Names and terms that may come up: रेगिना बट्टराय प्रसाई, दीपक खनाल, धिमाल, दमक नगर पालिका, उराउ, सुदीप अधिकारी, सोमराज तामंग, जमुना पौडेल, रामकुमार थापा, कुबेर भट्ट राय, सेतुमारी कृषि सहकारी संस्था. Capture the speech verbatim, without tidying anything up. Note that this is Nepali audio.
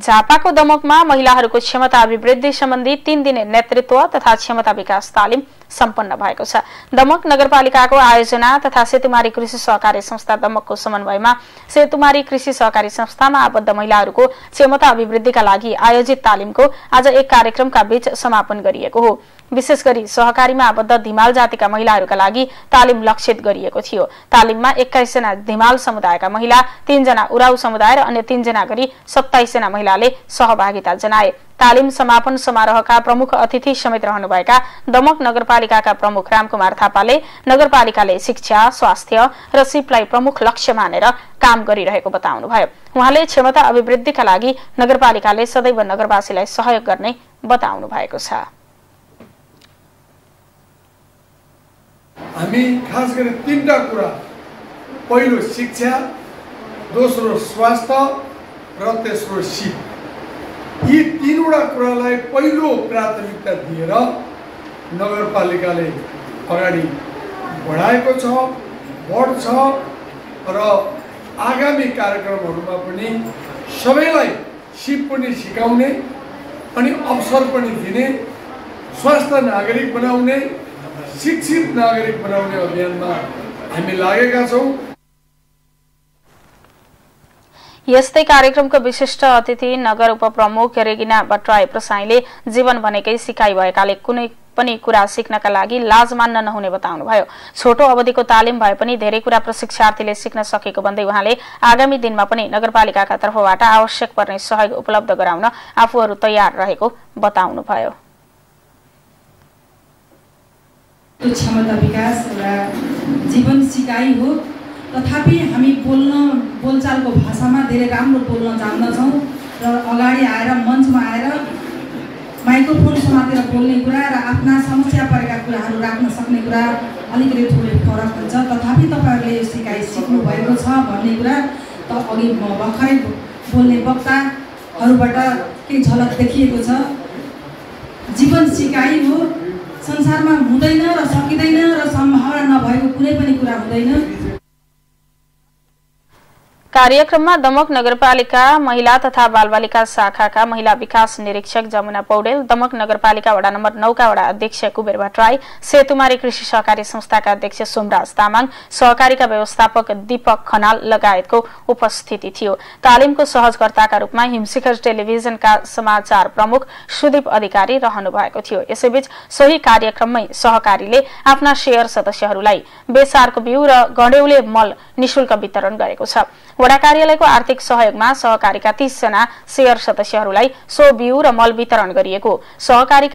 झापाको दमकमा महिलाहरूको क्षमता अभिवृद्धि सम्बन्धी तीन दिने नेतृत्व तथा क्षमता विकास तालिम सम्पन्न भएको छ। दमक नगर पालिकाको आयोजना तथा सेतुमारी कृषि सहकारी संस्था दमकको समन्वयमा सेतुमारी कृषि सहकारी संस्थामा आबद्ध महिलाहरूको क्षमता अभिवृद्धिका लागि आयोजित तालिमको आज एक कार्यक्रमका बीच समापन गरिएको हो। विशेष गरी सहकारीमा आबद्ध धिमाल जातिका महिलाहरूका लागि तालिम लक्षित गरिएको थियो। तालिममा एक्काइस जना धिमाल समुदायका महिला, तीन जना उराउ समुदाय र अन्य तीन जना गरी सत्ताइस जना महिलाले सहभागिता जनाए। तालिम समापन समारोहका प्रमुख अतिथि समेत रहनुभएका दमक नगरपालिकाका प्रमुख रामकुमार थापाले नगरपालिकाले शिक्षा, स्वास्थ्य र सिपलाई प्रमुख लक्ष्य मानेर काम गरिरहेको बताउनुभयो। उहाँले क्षमता अभिवृद्धिका लागि नगरपालिकाले सदैव नगरवासीलाई सहयोग गर्ने बताउनु भएको छ। हमी खास करें तीनटा कुरा, पहिलो शिक्षा, दोस्रो स्वास्थ्य र तेस्रो सिप। यी तीनवटा कुरालाई पहिलो प्राथमिकता दिएर नगरपालिकाले अगाडि बढाएको छ, बढ्छ र आगामी कार्यक्रमहरुमा पनि सबैलाई सिप पनि सिकाउने अनि अवसर पनि दिने, स्वास्थ्य नागरिक बनाउने, शिक्षित नागरिक बनाउने अभियानमा हामी लागेका छौं। यस्तै कार्यक्रमको विशिष्ट अतिथि नगर उपप्रमुख रेगिना बट्टराय प्रसाईले जीवन भनेकै सिकाइ भएकाले कुनै पनि कुरा सिक्नका लागि लाज मान्न नहुने बताउनुभयो। छोटो अवधिको तालिम भए पनि धेरै कुरा प्रशिक्षार्थीले सिक्न सकेको भन्दै उहाँले आगामी दिनमा पनि नगरपालिकाका तर्फबाट आवश्यक पर्ने सहयोग उपलब्ध गराउन आफूहरू तयार रहेको बताउनुभयो। क्षमता विकास एउटा जीवन सिकाइ हो, तथापि हामी बोल्न बोलचालको भाषामा धेरै राम्रो बोल्न जान्दछौँ र अगाडि आएर मञ्चमा आएर माइक्रोफोन समातेर बोल्ने कुरा र आफ्ना समस्या परेका कुराहरू राख्न सक्ने कुरा अलिकति थोरै फरक हुन्छ। तथापि तपाईँहरूले यो सिकाइ सिक्नुभएको छ भन्ने कुरा त अघि भर्खरै बोल्ने वक्ताहरूबाट केही झलक देखिएको छ। जीवन सिकाइ हो, संसारमा हुँदैन र सकिदैन र सम्भावना नभएको कुनै पनि कुरा हुँदैन। कार्यक्रममा दमक नगरपालिका महिला तथा बालबालिका शाखाका महिला विकास निरीक्षक जमुना पौडेल, दमक नगरपालिका वडा नम्बर नौ का वडा अध्यक्ष कुबेर भट्ट राय, सेतुमारी कृषि सहकारी संस्थाका अध्यक्ष सोमराज तामंग, सहकारीका व्यवस्थापक दीपक खनाल लगायतको उपस्थिति थियो। तालिमको सहजकर्ताका रूपमा हिमशिखर टेलिभिजनका समाचार प्रमुख सुदीप अधिकारी रहनु भएको थियो। यसैबीच सोही कार्यक्रममै सहकारीले आफ्ना शेयर सदस्यहरूलाई बेसारको बिउ र गडेउले मल निशुल्क वितरण गरेको छ। वडा कार्यालयको आर्थिक सहयोगमा सहकारीका तीस जना शेयर सदस्यहरूलाई सो बिउ र मल वितरण गरिएको सहकारी